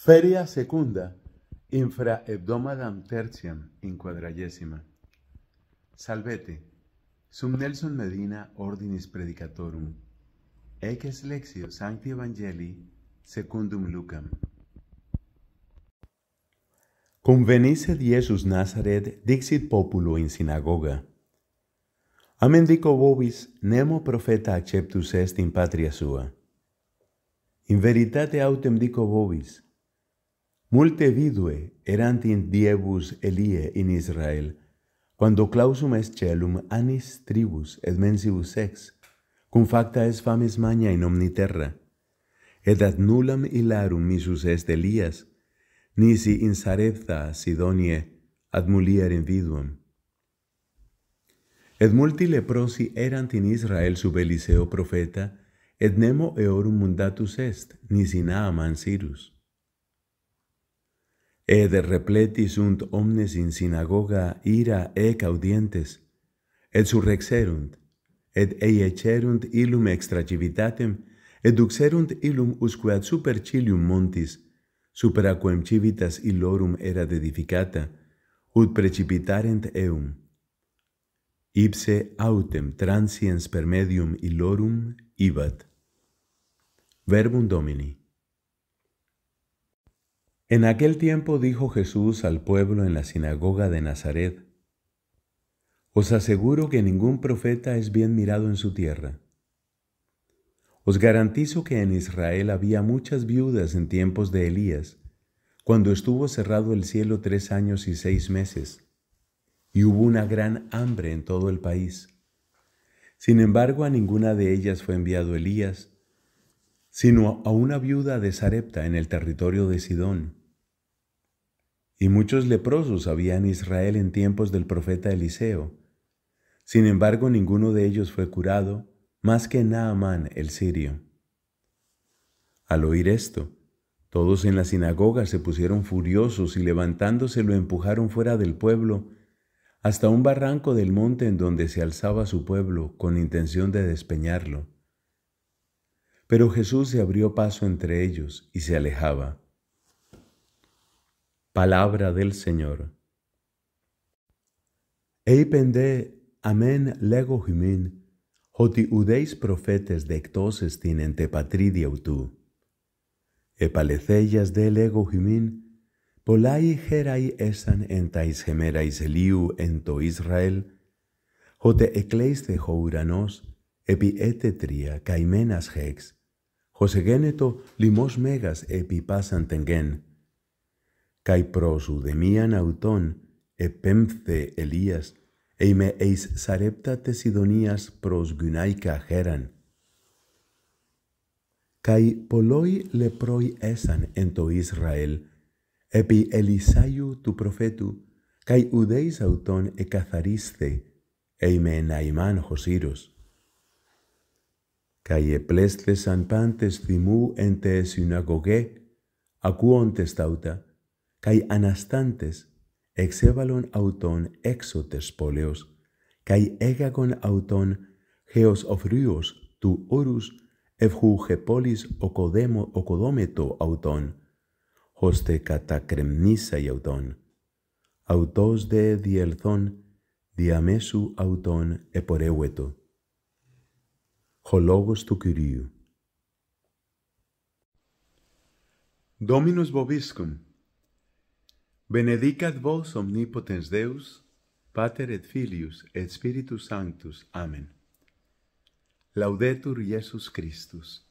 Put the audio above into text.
Feria secunda, infra hebdomadam tertiam in quadragesima. Salvete, sum Nelson Medina ordinis predicatorum, eques lexio sancti evangelii secundum Lucam. Cum venisset Iesus Nazaret dixit populo in sinagoga. Amen dico vobis, nemo profeta acceptus est in patria sua. In veritate autem dico vobis, multe vidue erant in diebus Elie in Israel, quando clausum est celum anis tribus et mensibus ex, cum facta est fames magna in omni terra, et ad nullam hilarum missus est Elias, nisi in Sarepta Sidonie ad mulierem viduam. Et multi leprosi erant in Israel sub Eliseo profeta, et nemo eorum mundatus est, nisi Naaman Sirus. Ed repleti sunt omnes in sinagoga ira ec audientes, et surrexerunt, et eiecerunt illum extracivitatem, et duxerunt illum usque ad super cilium montis, super aquem civitas illorum erat edificata, ut precipitarent eum. Ipse autem transiens per medium illorum ibat. Verbum Domini. En aquel tiempo dijo Jesús al pueblo en la sinagoga de Nazaret: Os aseguro que ningún profeta es bien mirado en su tierra. Os garantizo que en Israel había muchas viudas en tiempos de Elías, cuando estuvo cerrado el cielo 3 años y 6 meses. Y hubo una gran hambre en todo el país. Sin embargo, a ninguna de ellas fue enviado Elías, sino a una viuda de Sarepta en el territorio de Sidón. Y muchos leprosos había en Israel en tiempos del profeta Eliseo. Sin embargo, ninguno de ellos fue curado, más que Naamán el sirio. Al oír esto, todos en la sinagoga se pusieron furiosos y levantándose lo empujaron fuera del pueblo, hasta un barranco del monte en donde se alzaba su pueblo con intención de despeñarlo. Pero Jesús se abrió paso entre ellos y se alejaba. Palabra del Señor. Eipende amen lego himin, hoti udeis profetes dectoses tinente patridiautu. Epaleceyas de lego himin, Polai gerai esan entais gemerais Eliu ento Israel, hote ecleiste houranos epi etetria caimenas hex, hosegeneto limos megas epi pasantengen, cai prosu demian auton epemce Elias, eime eis Sarepta te Sidonias pros gynaica geran. Cai poloi leproi esan ento Israel, epi Elisayu tu profetu, kai udeis auton ecazariste, eime Naaman Sirus. Kai eplestes anpantes thimu ente synagoge, acuontes tauta, kai anastantes, exevalon auton exotes poleos, kai egagon auton geos ofrios tu orus, evhugepolis ocodometo auton, hoste catacremnisa y auton, autos de dielzón, diamesu auton eporeueto. Hologos tu Kyriou. Dominus vobiscum, benedicat vos omnipotens Deus, Pater et Filius et Spiritus Sanctus. Amen. Laudetur Iesus Christus.